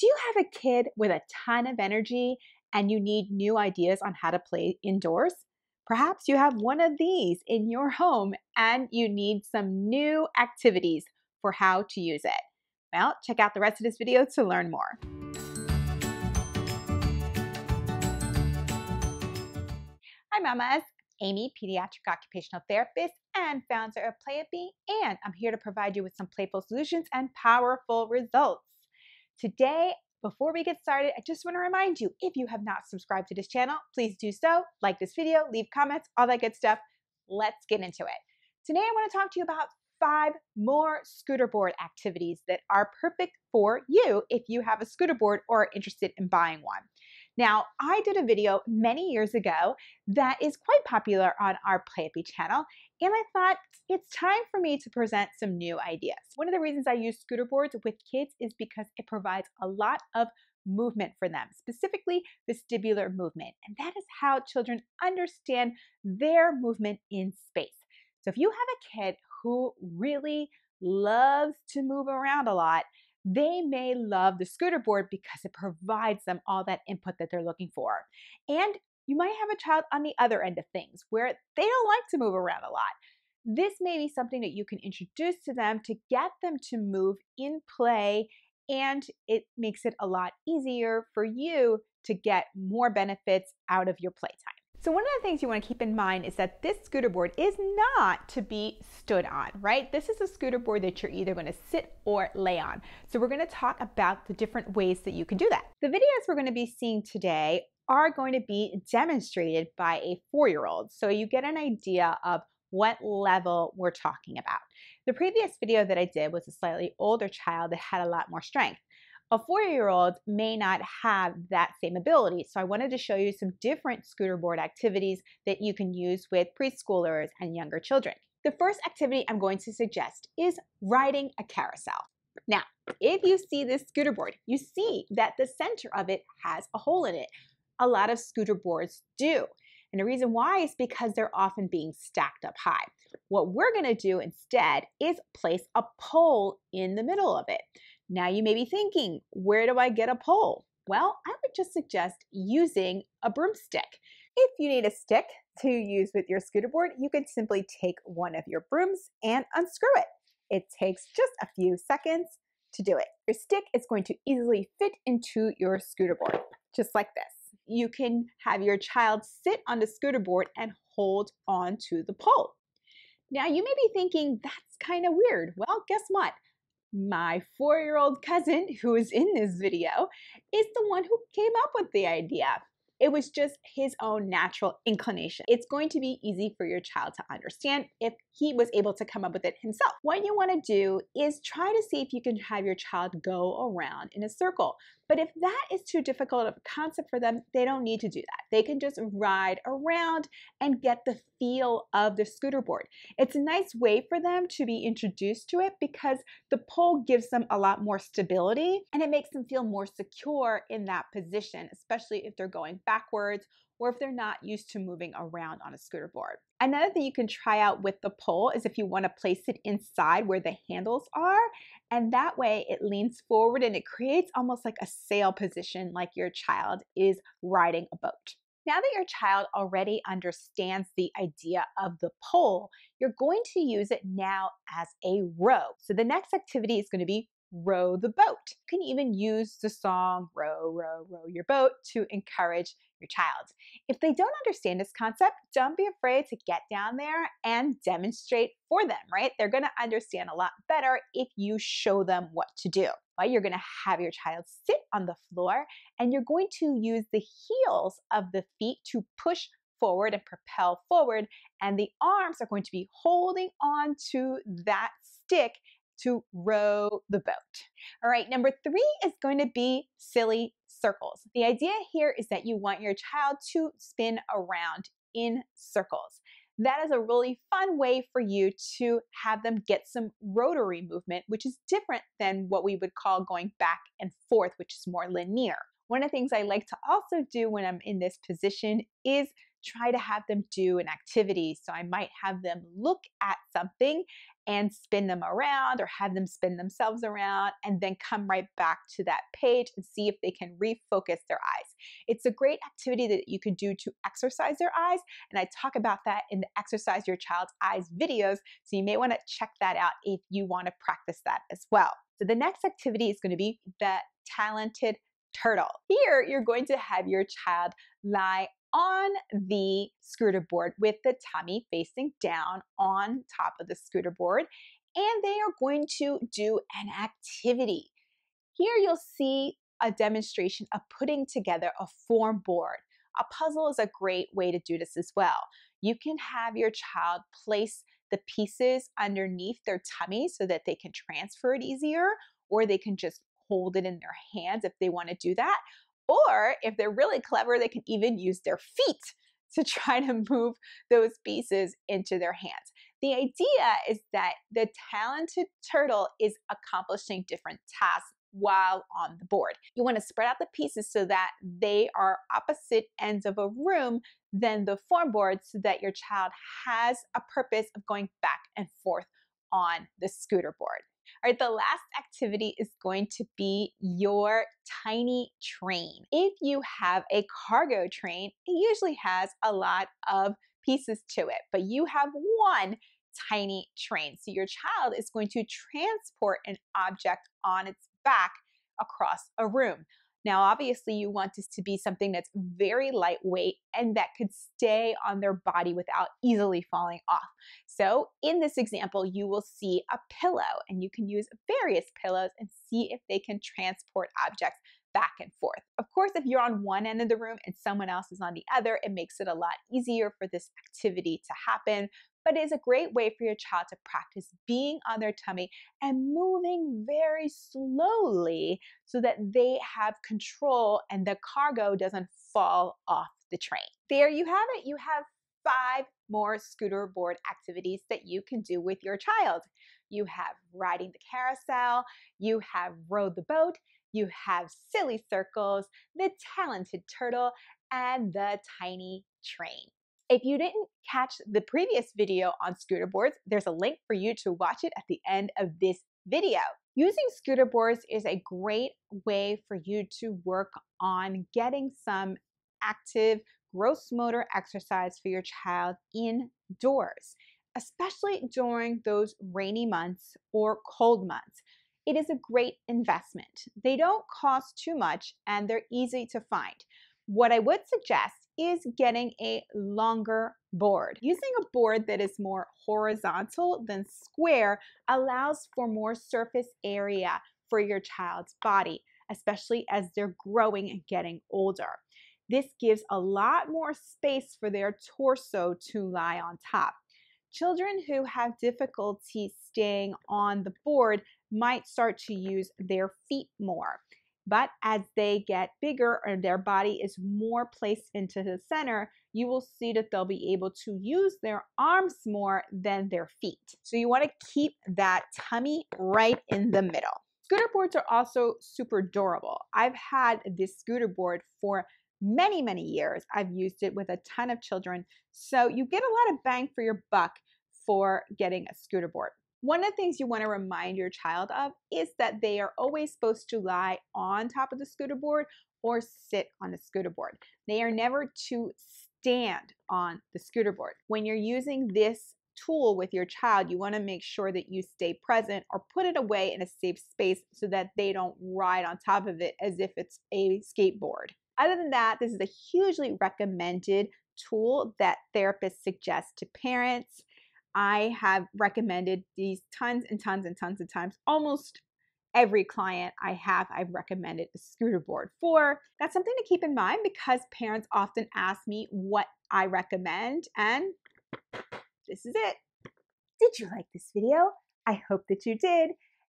Do you have a kid with a ton of energy and you need new ideas on how to play indoors? Perhaps you have one of these in your home and you need some new activities for how to use it. Well, check out the rest of this video to learn more. Hi mamas, Amy, pediatric occupational therapist and founder of Playapy, and I'm here to provide you with some playful solutions and powerful results. Today, before we get started, I just want to remind you, if you have not subscribed to this channel, please do so. Like this video, leave comments, all that good stuff. Let's get into it. Today, I want to talk to you about 5 more scooter board activities that are perfect for you if you have a scooter board or are interested in buying one. Now, I did a video many years ago that is quite popular on our Playapy channel, and I thought it's time for me to present some new ideas. One of the reasons I use scooter boards with kids is because it provides a lot of movement for them, specifically vestibular movement, and that is how children understand their movement in space. So if you have a kid who really loves to move around a lot, they may love the scooter board because it provides them all that input that they're looking for. And you might have a child on the other end of things where they don't like to move around a lot. This may be something that you can introduce to them to get them to move in play, and it makes it a lot easier for you to get more benefits out of your playtime. So one of the things you want to keep in mind is that this scooter board is not to be stood on, right? This is a scooter board that you're either going to sit or lay on. So we're going to talk about the different ways that you can do that. The videos we're going to be seeing today are going to be demonstrated by a 4-year-old, so you get an idea of what level we're talking about. The previous video that I did was a slightly older child that had a lot more strength. A 4-year-old may not have that same ability, so I wanted to show you some different scooter board activities that you can use with preschoolers and younger children. The first activity I'm going to suggest is riding a carousel. Now, if you see this scooter board, you see that the center of it has a hole in it. A lot of scooter boards do. And the reason why is because they're often being stacked up high. What we're gonna do instead is place a pole in the middle of it. Now you may be thinking, where do I get a pole? Well, I would just suggest using a broomstick. If you need a stick to use with your scooter board, you can simply take one of your brooms and unscrew it. It takes just a few seconds to do it. Your stick is going to easily fit into your scooter board, just like this. You can have your child sit on the scooter board and hold on to the pole. Now you may be thinking, that's kind of weird. Well, guess what? My 4-year-old cousin, who is in this video, is the one who came up with the idea. It was just his own natural inclination. It's going to be easy for your child to understand if he was able to come up with it himself. What you want to do is try to see if you can have your child go around in a circle. But if that is too difficult of a concept for them, they don't need to do that. They can just ride around and get the feel of the scooter board. It's a nice way for them to be introduced to it because the pole gives them a lot more stability and it makes them feel more secure in that position, especially if they're going backwards or if they're not used to moving around on a scooter board. Another thing you can try out with the pole is if you want to place it inside where the handles are, and that way it leans forward and it creates almost like a sail position, like your child is riding a boat. Now that your child already understands the idea of the pole, you're going to use it now as a row. So the next activity is going to be row the boat. You can even use the song, row, row, row your boat, to encourage your child. If they don't understand this concept, don't be afraid to get down there and demonstrate for them, right? They're going to understand a lot better if you show them what to do. Well, you're going to have your child sit on the floor and you're going to use the heels of the feet to push forward and propel forward, and the arms are going to be holding on to that stick to row the boat. All right, number 3 is going to be silly circles. The idea here is that you want your child to spin around in circles. That is a really fun way for you to have them get some rotary movement, which is different than what we would call going back and forth, which is more linear. One of the things I like to also do when I'm in this position is try to have them do an activity. So I might have them look at something and spin them around, or have them spin themselves around, and then come right back to that page and see if they can refocus their eyes. It's a great activity that you could do to exercise their eyes, and I talk about that in the Exercise Your Child's Eyes videos, so you may want to check that out if you want to practice that as well. So the next activity is going to be the Talented Turtle. Here, you're going to have your child lie on the scooter board with the tummy facing down on top of the scooter board, and they are going to do an activity. Here you'll see a demonstration of putting together a form board. A puzzle is a great way to do this as well. You can have your child place the pieces underneath their tummy so that they can transfer it easier, or they can just hold it in their hands if they want to do that. Or if they're really clever, they can even use their feet to try to move those pieces into their hands. The idea is that the Talented Turtle is accomplishing different tasks while on the board. You want to spread out the pieces so that they are opposite ends of a room than the form board, so that your child has a purpose of going back and forth on the scooter board. All right, the last activity is going to be your tiny train. If you have a cargo train, it usually has a lot of pieces to it, but you have one tiny train. So your child is going to transport an object on its back across a room. Now, obviously, you want this to be something that's very lightweight and that could stay on their body without easily falling off. So in this example, you will see a pillow, and you can use various pillows and see if they can transport objects back and forth. Of course, if you're on one end of the room and someone else is on the other, it makes it a lot easier for this activity to happen, but it is a great way for your child to practice being on their tummy and moving very slowly so that they have control and the cargo doesn't fall off the train. There you have it. You have 5 more scooter board activities that you can do with your child. You have riding the carousel, you have row the boat, you have silly circles, the Talented Turtle, and the tiny train. If you didn't catch the previous video on scooter boards, there's a link for you to watch it at the end of this video. Using scooter boards is a great way for you to work on getting some active gross motor exercise for your child indoors, especially during those rainy months or cold months. It is a great investment. They don't cost too much and they're easy to find. What I would suggest is getting a longer board. Using a board that is more horizontal than square allows for more surface area for your child's body, especially as they're growing and getting older. This gives a lot more space for their torso to lie on top. Children who have difficulty staying on the board might start to use their feet more. But as they get bigger or their body is more placed into the center, you will see that they'll be able to use their arms more than their feet. So you want to keep that tummy right in the middle. Scooter boards are also super durable. I've had this scooter board for many, many years. I've used it with a ton of children. So you get a lot of bang for your buck for getting a scooter board. One of the things you want to remind your child of is that they are always supposed to lie on top of the scooter board or sit on the scooter board. They are never to stand on the scooter board. When you're using this tool with your child, you want to make sure that you stay present or put it away in a safe space so that they don't ride on top of it as if it's a skateboard. Other than that, this is a hugely recommended tool that therapists suggest to parents. I have recommended these tons and tons and tons of times. Almost every client I have, I've recommended a scooter board for. That's something to keep in mind because parents often ask me what I recommend, and this is it. Did you like this video? I hope that you did.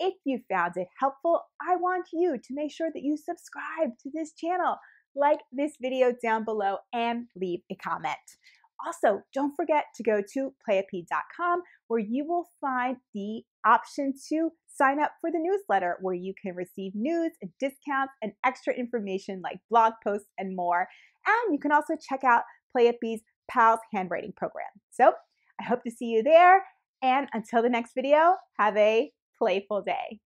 If you found it helpful, I want you to make sure that you subscribe to this channel, like this video down below, and leave a comment. Also, don't forget to go to playapy.com where you will find the option to sign up for the newsletter where you can receive news and discounts and extra information like blog posts and more. And you can also check out Playapy's PALS handwriting program. So I hope to see you there. And until the next video, have a playful day.